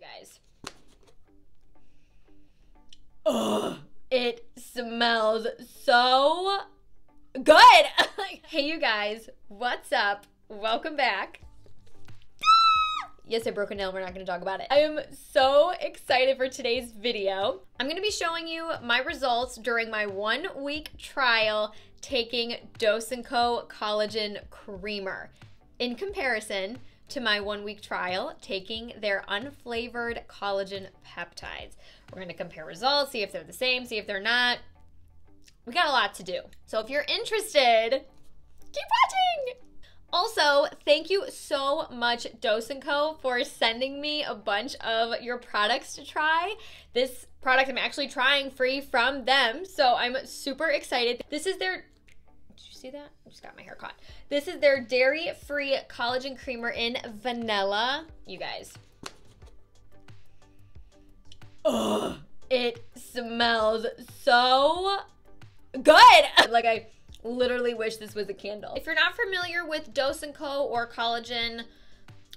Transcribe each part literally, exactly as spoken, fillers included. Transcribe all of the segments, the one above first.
guys. Ugh, it smells so good. Hey, you guys, what's up? Welcome back. Yes, I broke a nail. We're not going to talk about it. I am so excited for today's video. I'm going to be showing you my results during my one week trial taking Dose and Co collagen creamer in comparison to my one week trial taking their unflavored collagen peptides. We're going to compare results, see if they're the same, see if they're not. We got a lot to do. So if you're interested, keep watching. Also, thank you so much, Dose and Co, for sending me a bunch of your products to try. This product I'm actually trying free from them, so I'm super excited. This is their, did you see that? I just got my hair caught. This is their dairy-free collagen creamer in vanilla. You guys. Ugh, it smells so good. Like I... literally wish this was a candle. If you're not familiar with Dose and Co or collagen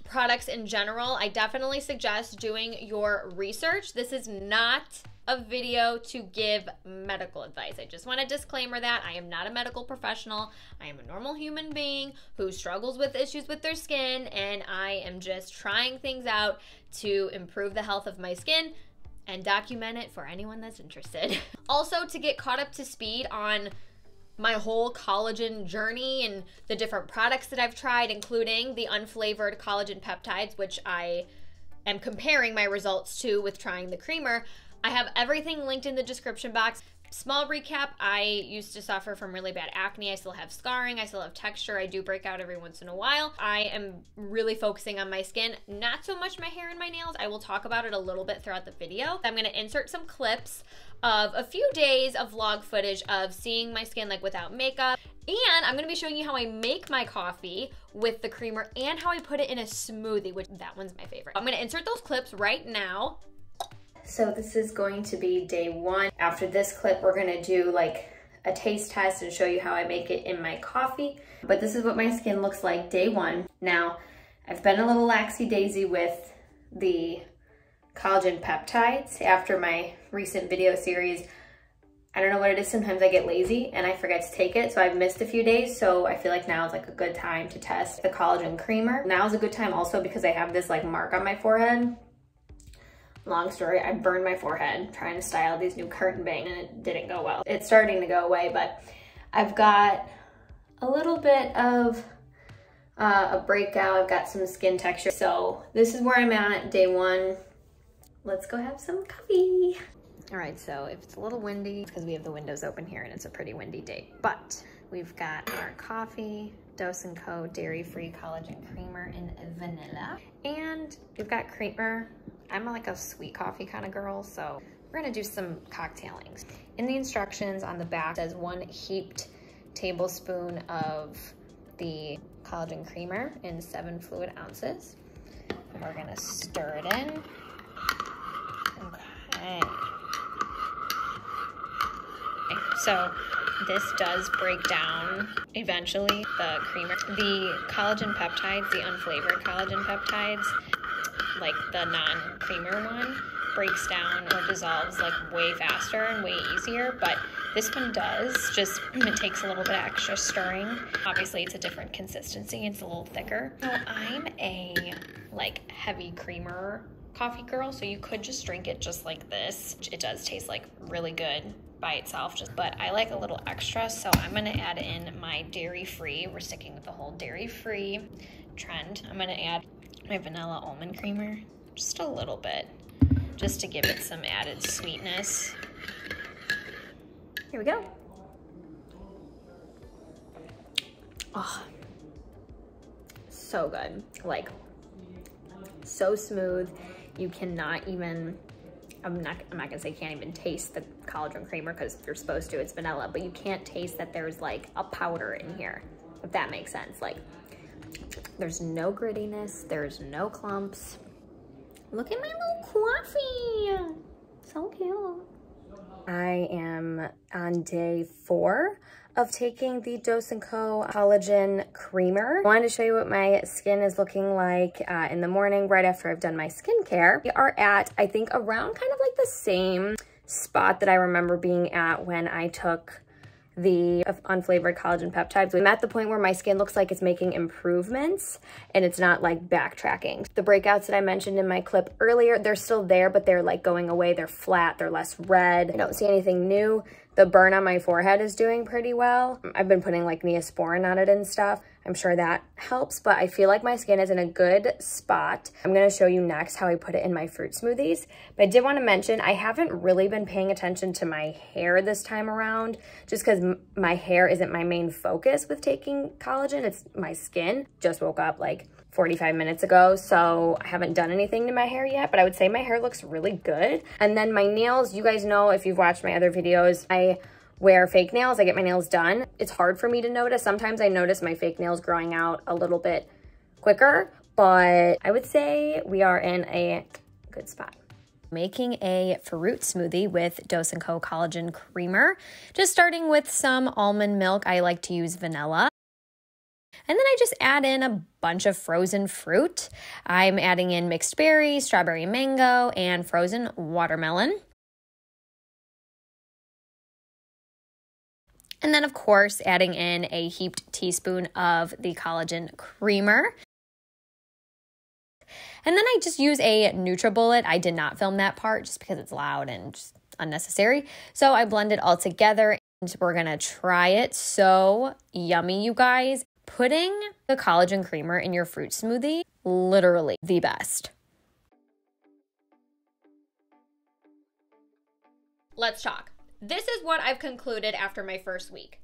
products in general, I definitely suggest doing your research. This is not a video to give medical advice. I just want to disclaimer that I am not a medical professional. I am a normal human being who struggles with issues with their skin, and I am just trying things out to improve the health of my skin and document it for anyone that's interested. Also, to get caught up to speed on my whole collagen journey and the different products that I've tried, including the unflavored collagen peptides, which I am comparing my results to with trying the creamer. I have everything linked in the description box. Small recap, I used to suffer from really bad acne. I still have scarring. I still have texture. I do break out every once in a while. I am really focusing on my skin, not so much my hair and my nails. I will talk about it a little bit throughout the video. I'm going to insert some clips of a few days of vlog footage of seeing my skin like without makeup. And I'm going to be showing you how I make my coffee with the creamer and how I put it in a smoothie, which that one's my favorite. I'm going to insert those clips right now. So this is going to be day one. After this clip, we're gonna do like a taste test and show you how I make it in my coffee. But this is what my skin looks like day one. Now, I've been a little laxy-daisy with the collagen peptides after my recent video series. I don't know what it is, sometimes I get lazy and I forget to take it, so I've missed a few days, so I feel like now is like a good time to test the collagen creamer. Now is a good time also because I have this like mark on my forehead. Long story, I burned my forehead trying to style these new curtain bangs and it didn't go well. It's starting to go away, but I've got a little bit of uh, a breakout. I've got some skin texture. So this is where I'm at, day one. Let's go have some coffee. All right, so if it's a little windy, it's because we have the windows open here and it's a pretty windy day, but we've got our coffee, Dose and Co dairy-free collagen creamer in vanilla, and we've got creamer. I'm like a sweet coffee kind of girl, so we're gonna do some cocktailings. In the instructions on the back, it says one heaped tablespoon of the collagen creamer in seven fluid ounces. And we're gonna stir it in. Okay. Okay, so this does break down eventually, the creamer. The collagen peptides, the unflavored collagen peptides, like the non-creamer one, breaks down or dissolves like way faster and way easier, but this one does, just it takes a little bit extra stirring. Obviously it's a different consistency, it's a little thicker. So I'm a like heavy creamer coffee girl, so you could just drink it just like this. It does taste like really good by itself, just, but I like a little extra, so I'm gonna add in my dairy-free. We're sticking with the whole dairy-free trend. I'm gonna add my vanilla almond creamer, just a little bit, just to give it some added sweetness. Here we go. Oh, so good, like so smooth. You cannot even, I'm not, I'm not gonna say can't even taste the collagen creamer because you're supposed to, it's vanilla, but you can't taste that there's like a powder in here, if that makes sense. Like, there's no grittiness, there's no clumps. Look at my little coffee, so cute. I am on day four. of taking the Dose and Co collagen creamer. I wanted to show you what my skin is looking like uh, in the morning right after I've done my skincare. We are at, I think, around kind of like the same spot that I remember being at when I took the unflavored collagen peptides. I'm at the point where my skin looks like it's making improvements and it's not like backtracking. The breakouts that I mentioned in my clip earlier, they're still there, but they're like going away. They're flat, they're less red. I don't see anything new. The burn on my forehead is doing pretty well. I've been putting like Neosporin on it and stuff. I'm sure that helps, but I feel like my skin is in a good spot. I'm gonna show you next how I put it in my fruit smoothies. But I did wanna mention, I haven't really been paying attention to my hair this time around, just cause my hair isn't my main focus with taking collagen, it's my skin. Just woke up like forty-five minutes ago, so I haven't done anything to my hair yet, but I would say my hair looks really good. And then my nails, you guys know if you've watched my other videos, I wear fake nails, I get my nails done. It's hard for me to notice. Sometimes I notice my fake nails growing out a little bit quicker, but I would say we are in a good spot. Making a fruit smoothie with Dose and Co collagen creamer. Just starting with some almond milk. I like to use vanilla. And then I just add in a bunch of frozen fruit. I'm adding in mixed berries, strawberry mango, and frozen watermelon. And then of course, adding in a heaped teaspoon of the collagen creamer. And then I just use a Nutribullet. I did not film that part just because it's loud and just unnecessary. So I blend it all together and we're gonna try it. So yummy, you guys. Putting the collagen creamer in your fruit smoothie, literally the best. Let's talk. This is what I've concluded after my first week.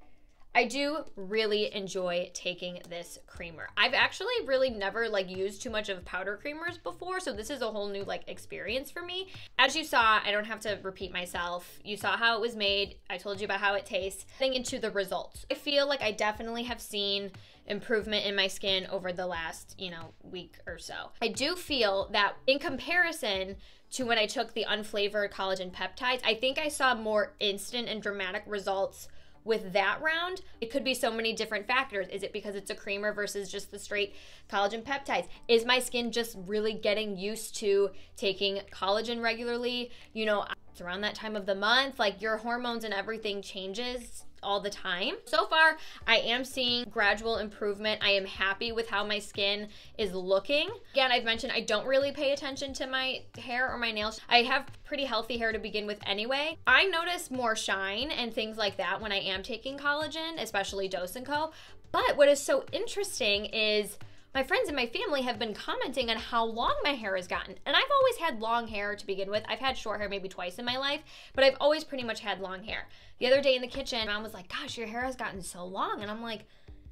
I do really enjoy taking this creamer. I've actually really never like used too much of powder creamers before, so this is a whole new like experience for me. As you saw, I don't have to repeat myself. You saw how it was made. I told you about how it tastes. Getting into the results. I feel like I definitely have seen improvement in my skin over the last, you know, week or so. I do feel that in comparison to when I took the unflavored collagen peptides, I think I saw more instant and dramatic results with that round. It could be so many different factors. Is it because it's a creamer versus just the straight collagen peptides? Is my skin just really getting used to taking collagen regularly? You know, it's around that time of the month, like your hormones and everything changes all the time. So far, I am seeing gradual improvement. I am happy with how my skin is looking. Again, I've mentioned I don't really pay attention to my hair or my nails. I have pretty healthy hair to begin with anyway. I notice more shine and things like that when I am taking collagen, especially Dose and Co. But what is so interesting is my friends and my family have been commenting on how long my hair has gotten. And I've always had long hair to begin with. I've had short hair maybe twice in my life, but I've always pretty much had long hair. The other day in the kitchen, Mom was like, gosh, your hair has gotten so long. And I'm like,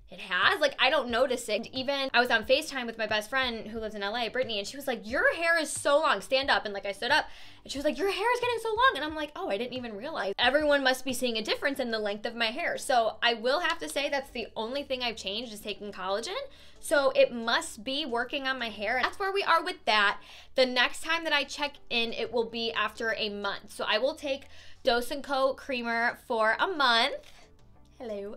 it has? Like, I don't notice it. Even I was on FaceTime with my best friend who lives in L A, Brittany, and she was like, your hair is so long. Stand up. And like, I stood up and she was like, your hair is getting so long. And I'm like, oh, I didn't even realize. Everyone must be seeing a difference in the length of my hair. So I will have to say that's the only thing I've changed is taking collagen. So it must be working on my hair. That's where we are with that. The next time that I check in, it will be after a month. So I will take Dose and Co creamer for a month. Hello.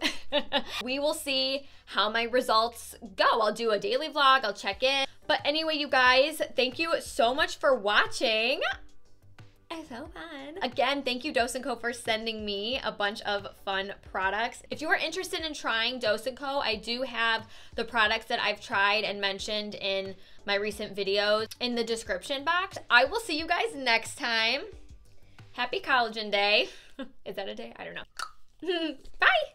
We will see how my results go. I'll do a daily vlog, I'll check in. But anyway, you guys, thank you so much for watching. It's so fun. Again, thank you Dose and Co for sending me a bunch of fun products. If you are interested in trying Dose and Co, I do have the products that I've tried and mentioned in my recent videos in the description box. I will see you guys next time. Happy Collagen Day. Is that a day? I don't know. Bye.